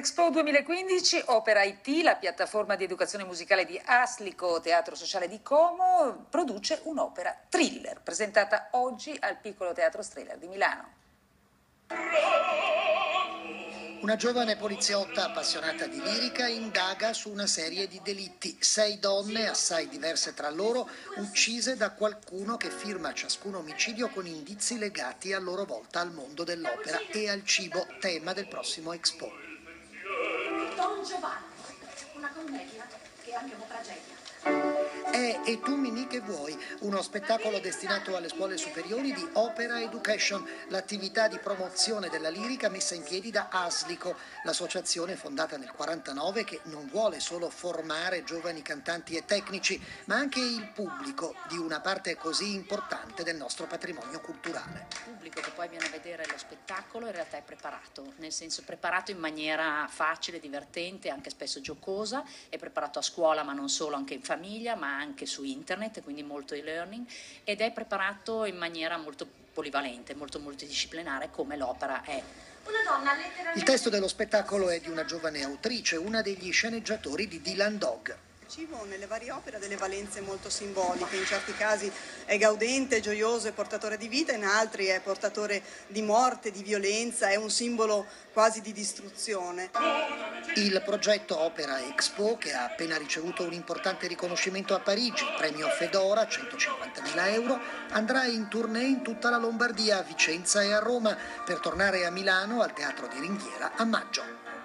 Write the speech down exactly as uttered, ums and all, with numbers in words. Expo duemilaquindici, Opera I T, la piattaforma di educazione musicale di Aslico, Teatro Sociale di Como, produce un'opera thriller, presentata oggi al Piccolo Teatro Strehler di Milano. Una giovane poliziotta appassionata di lirica indaga su una serie di delitti. Sei donne, assai diverse tra loro, uccise da qualcuno che firma ciascun omicidio con indizi legati a loro volta al mondo dell'opera e al cibo, tema del prossimo Expo. Don Giovanni, una commedia che è anche una tragedia. È E tu Mimì che vuoi, uno spettacolo destinato alle scuole superiori di Opera Education, l'attività di promozione della lirica messa in piedi da Aslico, l'associazione fondata nel quarantanove che non vuole solo formare giovani cantanti e tecnici, ma anche il pubblico di una parte così importante del nostro patrimonio culturale. Il pubblico che poi viene a vedere lo spettacolo in realtà è preparato, nel senso preparato in maniera facile, divertente, anche spesso giocosa, è preparato a scuola ma non solo, anche in famiglia, ma anche anche su internet, quindi molto e-learning, ed è preparato in maniera molto polivalente, molto multidisciplinare, come l'opera è. Una donna letteralmente... Il testo dello spettacolo è di una giovane autrice, una degli sceneggiatori di Dylan Dog. Il cibo nelle varie opere ha delle valenze molto simboliche, in certi casi è gaudente, gioioso e portatore di vita, in altri è portatore di morte, di violenza, è un simbolo quasi di distruzione. Il progetto Opera Expo, che ha appena ricevuto un importante riconoscimento a Parigi, premio Fedora, centocinquantamila euro, andrà in tournée in tutta la Lombardia, a Vicenza e a Roma, per tornare a Milano al Teatro di Ringhiera a maggio.